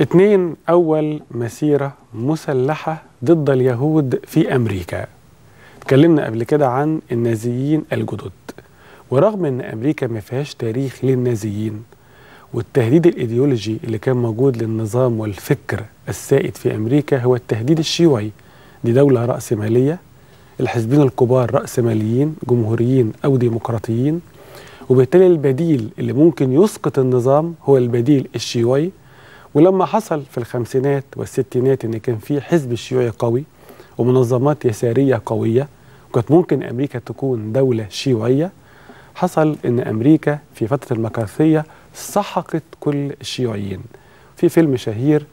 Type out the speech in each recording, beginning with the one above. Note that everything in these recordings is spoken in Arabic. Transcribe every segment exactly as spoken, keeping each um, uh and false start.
اتنين، أول مسيرة مسلحة ضد اليهود في أمريكا. اتكلمنا قبل كده عن النازيين الجدد، ورغم أن أمريكا ما فيهاش تاريخ للنازيين والتهديد الإيديولوجي اللي كان موجود للنظام والفكر السائد في أمريكا هو التهديد الشيوعي. دي دولة رأسمالية، الحزبين الكبار رأسماليين جمهوريين أو ديمقراطيين، وبالتالي البديل اللي ممكن يسقط النظام هو البديل الشيوعي. ولما حصل في الخمسينات والستينات ان كان في حزب شيوعي قوي ومنظمات يساريه قويه وكانت ممكن امريكا تكون دوله شيوعيه، حصل ان امريكا في فتره المكارثيه سحقت كل الشيوعيين. في فيلم شهير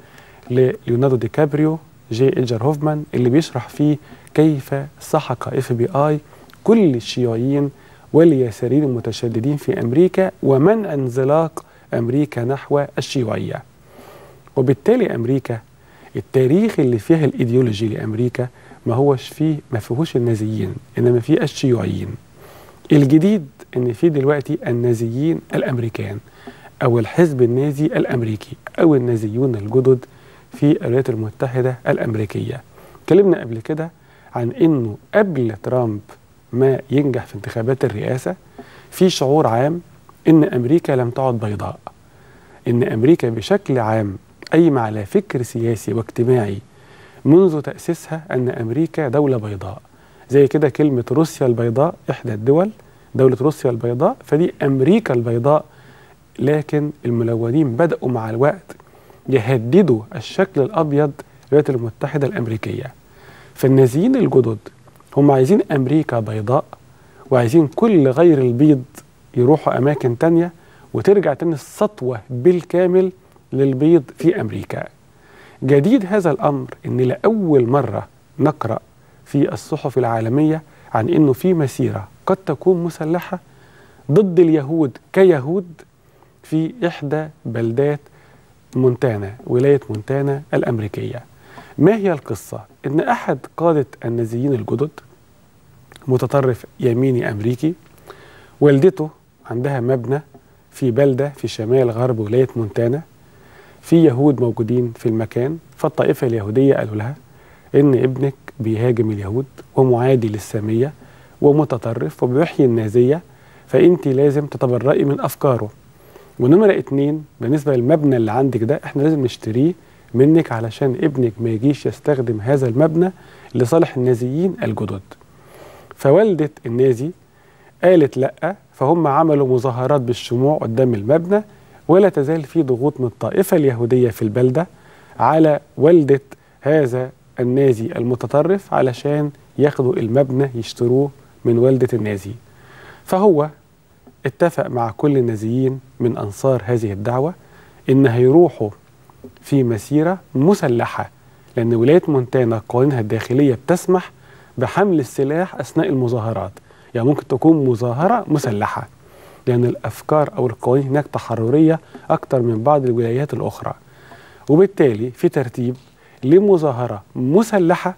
لليوناردو دي كابريو جي إدجر هوفمان اللي بيشرح فيه كيف سحق اف بي اي كل الشيوعيين واليساريين المتشددين في امريكا ومنع انزلاق امريكا نحو الشيوعيه. وبالتالي امريكا التاريخ اللي فيها الايديولوجي لامريكا ما هوش فيه ما فيهوش النازيين، انما فيه الشيوعيين. الجديد ان في دلوقتي النازيين الامريكان او الحزب النازي الامريكي او النازيون الجدد في الولايات المتحده الامريكيه. اتكلمنا قبل كده عن انه قبل ترامب ما ينجح في انتخابات الرئاسه في شعور عام ان امريكا لم تعد بيضاء، ان امريكا بشكل عام قايمة على فكر سياسي واجتماعي منذ تأسيسها أن أمريكا دولة بيضاء. زي كده كلمة روسيا البيضاء، إحدى الدول دولة روسيا البيضاء، فدي أمريكا البيضاء. لكن الملونين بدأوا مع الوقت يهددوا الشكل الأبيض للولايات المتحدة الأمريكية. فالنازيين الجدد هم عايزين أمريكا بيضاء وعايزين كل غير البيض يروحوا أماكن تانية وترجع تاني السطوة بالكامل للبيض في أمريكا. جديد هذا الأمر أن لأول مرة نقرأ في الصحف العالمية عن أنه في مسيرة قد تكون مسلحة ضد اليهود كيهود في إحدى بلدات مونتانا، ولاية مونتانا الأمريكية. ما هي القصة؟ أن أحد قادة النازيين الجدد متطرف يميني أمريكي، والدته عندها مبنى في بلدة في شمال غرب ولاية مونتانا، في يهود موجودين في المكان، فالطائفة اليهودية قالوا لها إن ابنك بيهاجم اليهود ومعادي للسامية ومتطرف وبيحيي النازية، فأنت لازم تتبرئي من أفكاره. ونمرة اتنين، بالنسبة للمبنى اللي عندك ده إحنا لازم نشتريه منك علشان ابنك ما يجيش يستخدم هذا المبنى لصالح النازيين الجدد. فوالدة النازي قالت لأ، فهم عملوا مظاهرات بالشموع قدام المبنى، ولا تزال في ضغوط من الطائفة اليهودية في البلدة على والدة هذا النازي المتطرف علشان ياخدوا المبنى يشتروه من والدة النازي. فهو اتفق مع كل النازيين من أنصار هذه الدعوة إن هيروحوا في مسيرة مسلحة، لأن ولاية مونتانا قوانينها الداخلية بتسمح بحمل السلاح أثناء المظاهرات، يعني ممكن تكون مظاهرة مسلحة لأن الأفكار أو القوانين هناك تحررية أكتر من بعض الولايات الأخرى. وبالتالي في ترتيب لمظاهرة مسلحة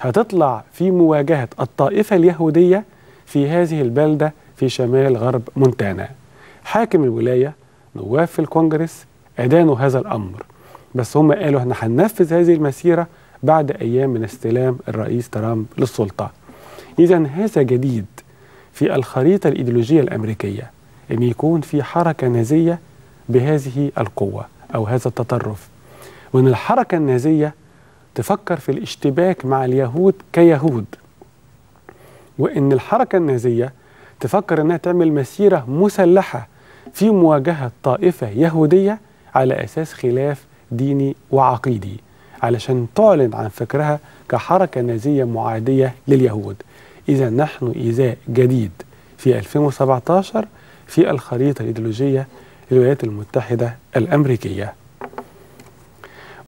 هتطلع في مواجهة الطائفة اليهودية في هذه البلدة في شمال غرب مونتانا. حاكم الولاية، نواب في الكونجرس، أدانوا هذا الأمر، بس هم قالوا احنا هننفذ هذه المسيرة بعد أيام من استلام الرئيس ترامب للسلطة. إذا هذا جديد في الخريطة الإيديولوجية الأمريكية، أن يكون في حركة نازية بهذه القوة أو هذا التطرف، وأن الحركة النازية تفكر في الاشتباك مع اليهود كيهود، وأن الحركة النازية تفكر أنها تعمل مسيرة مسلحة في مواجهة طائفة يهودية على أساس خلاف ديني وعقيدي علشان تعلن عن فكرها كحركة نازية معادية لليهود. إذا نحن إزاء جديد في ألفين وسبعتاشر في الخريطة الإيديولوجية للولايات المتحدة الأمريكية.